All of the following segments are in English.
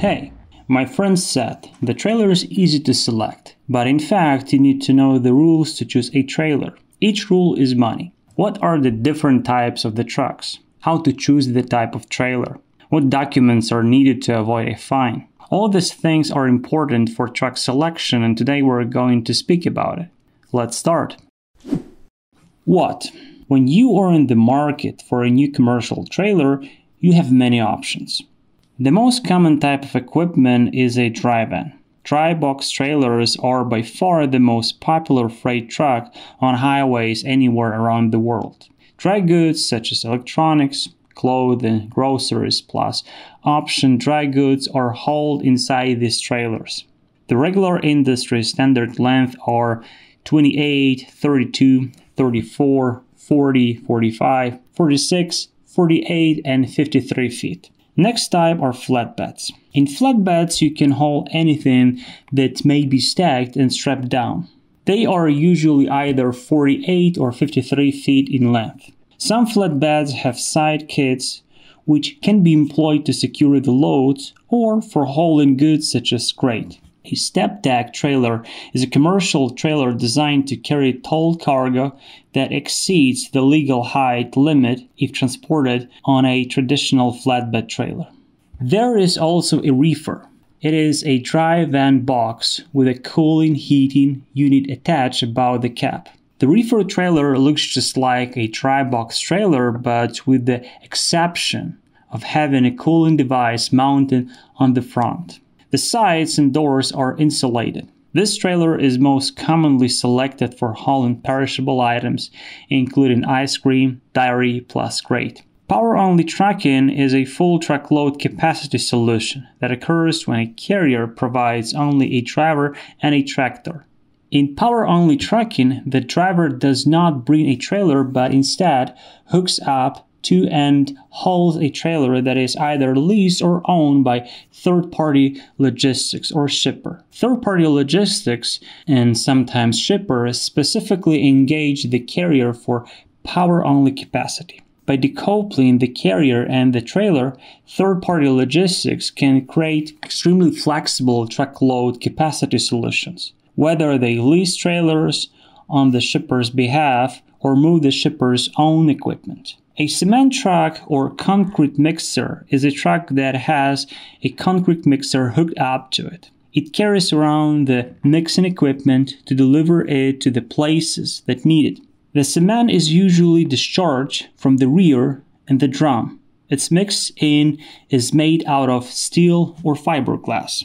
Hey, my friend Seth, the trailer is easy to select, but in fact you need to know the rules to choose a trailer. Each rule is money. What are the different types of the trucks? How to choose the type of trailer? What documents are needed to avoid a fine? All these things are important for truck selection, and today we're going to speak about it. Let's start. What? When you are in the market for a new commercial trailer, you have many options. The most common type of equipment is a dry van. Dry box trailers are by far the most popular freight truck on highways anywhere around the world. Dry goods such as electronics, clothing, groceries, plus option dry goods are hauled inside these trailers. The regular industry standard length are 28, 32, 34, 40, 45, 46, 48, and 53 feet. Next type are flatbeds. In flatbeds, you can haul anything that may be stacked and strapped down. They are usually either 48 or 53 feet in length. Some flatbeds have side kits, which can be employed to secure the loads or for hauling goods such as crate. A step deck trailer is a commercial trailer designed to carry tall cargo that exceeds the legal height limit if transported on a traditional flatbed trailer. There is also a reefer. It is a dry van box with a cooling heating unit attached above the cab. The reefer trailer looks just like a dry box trailer, but with the exception of having a cooling device mounted on the front. The sides and doors are insulated. This trailer is most commonly selected for hauling perishable items, including ice cream, dairy, plus crate. Power-only trucking is a full truckload capacity solution that occurs when a carrier provides only a driver and a tractor. In power-only trucking, the driver does not bring a trailer but instead hooks up to and hauls a trailer that is either leased or owned by third-party logistics or shipper. Third-party logistics and sometimes shippers specifically engage the carrier for power-only capacity. By decoupling the carrier and the trailer, third-party logistics can create extremely flexible truckload capacity solutions. Whether they lease trailers on the shipper's behalf or move the shipper's own equipment. A cement truck or concrete mixer is a truck that has a concrete mixer hooked up to it. It carries around the mixing equipment to deliver it to the places that need it. The cement is usually discharged from the rear and the drum. Its mix-in is made out of steel or fiberglass.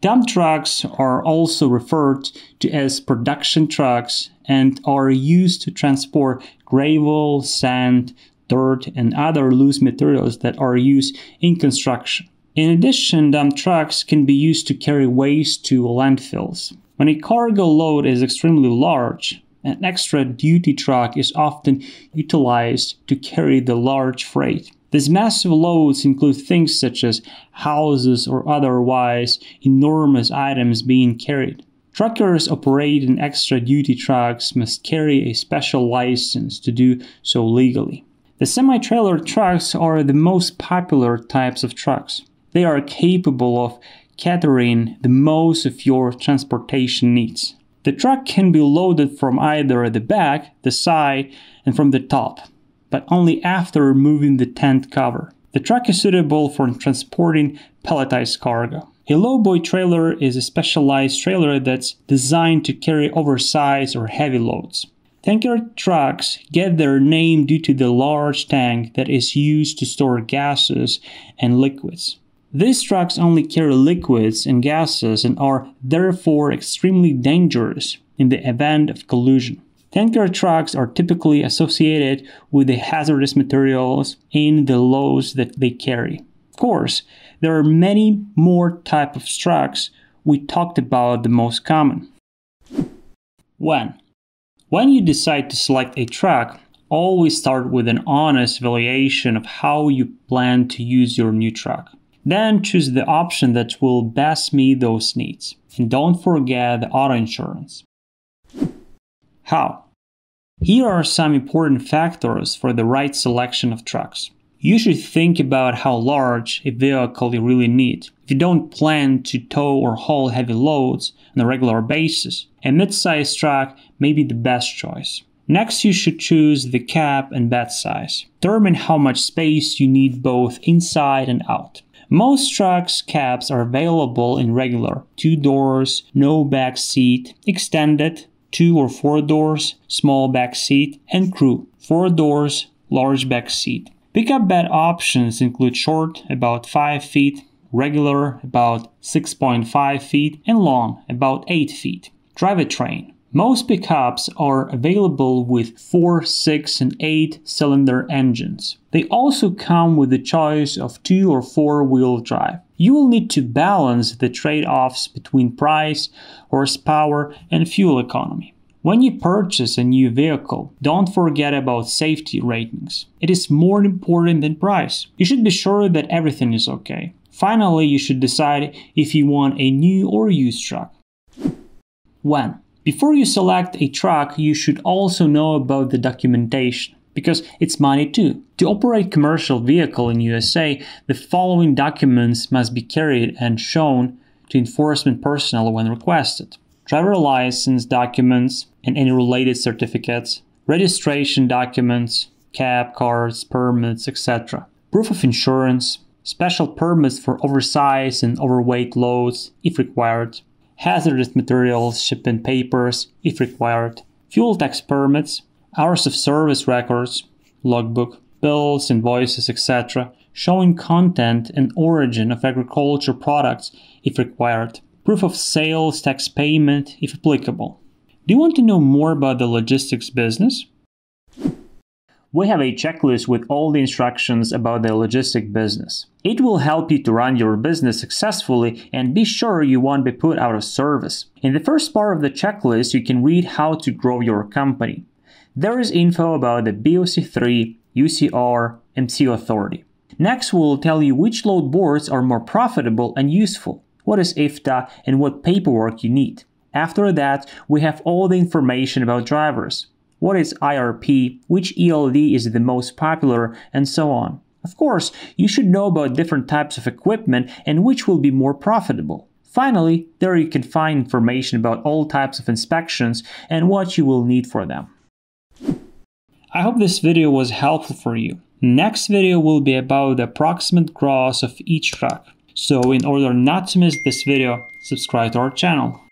Dump trucks are also referred to as production trucks and are used to transport gravel, sand, dirt, and other loose materials that are used in construction. In addition, dump trucks can be used to carry waste to landfills. When a cargo load is extremely large, an extra duty truck is often utilized to carry the large freight. These massive loads include things such as houses or otherwise enormous items being carried. Truckers operating extra duty trucks must carry a special license to do so legally. The semi-trailer trucks are the most popular types of trucks. They are capable of catering the most of your transportation needs. The truck can be loaded from either the back, the side, and from the top, but only after removing the tent cover. The truck is suitable for transporting palletized cargo. A lowboy trailer is a specialized trailer that's designed to carry oversized or heavy loads. Tanker trucks get their name due to the large tank that is used to store gases and liquids. These trucks only carry liquids and gases and are therefore extremely dangerous in the event of collision. Tanker trucks are typically associated with the hazardous materials in the loads that they carry. Of course, there are many more types of trucks. We talked about the most common. When? When you decide to select a truck, always start with an honest evaluation of how you plan to use your new truck. Then choose the option that will best meet those needs. And don't forget the auto insurance. How? Here are some important factors for the right selection of trucks. You should think about how large a vehicle you really need. If you don't plan to tow or haul heavy loads on a regular basis, a mid-sized truck may be the best choice. Next, you should choose the cab and bed size. Determine how much space you need both inside and out. Most trucks' cabs are available in regular, 2 doors, no back seat, extended, 2 or 4 doors, small back seat, and crew, 4 doors, large back seat. Pickup bed options include short, about 5 feet, regular, about 6.5 feet, and long, about 8 feet. Drivetrain. Most pickups are available with 4, 6, and 8-cylinder engines. They also come with the choice of 2 or 4-wheel drive. You will need to balance the trade-offs between price, horsepower, and fuel economy. When you purchase a new vehicle, don't forget about safety ratings. It is more important than price. You should be sure that everything is okay. Finally, you should decide if you want a new or used truck. When? Before you select a truck, you should also know about the documentation, because it's money too. To operate a commercial vehicle in USA, the following documents must be carried and shown to enforcement personnel when requested. Driver license documents and any related certificates, registration documents, cab cards, permits, etc. Proof of insurance, special permits for oversized and overweight loads, if required. Hazardous materials, shipping papers, if required. Fuel tax permits, hours of service records, logbook, bills, invoices, etc. Showing content and origin of agricultural products, if required. Proof of sales tax payment, if applicable. Do you want to know more about the logistics business? We have a checklist with all the instructions about the logistics business. It will help you to run your business successfully and be sure you won't be put out of service. In the first part of the checklist, you can read how to grow your company. There is info about the BOC3, UCR, MC Authority. Next, we'll tell you which load boards are more profitable and useful, what is IFTA, and what paperwork you need. After that, we have all the information about drivers, what is IRP, which ELD is the most popular, and so on. Of course, you should know about different types of equipment and which will be more profitable. Finally, there you can find information about all types of inspections and what you will need for them. I hope this video was helpful for you. Next video will be about the approximate gross of each truck. So in order not to miss this video, subscribe to our channel.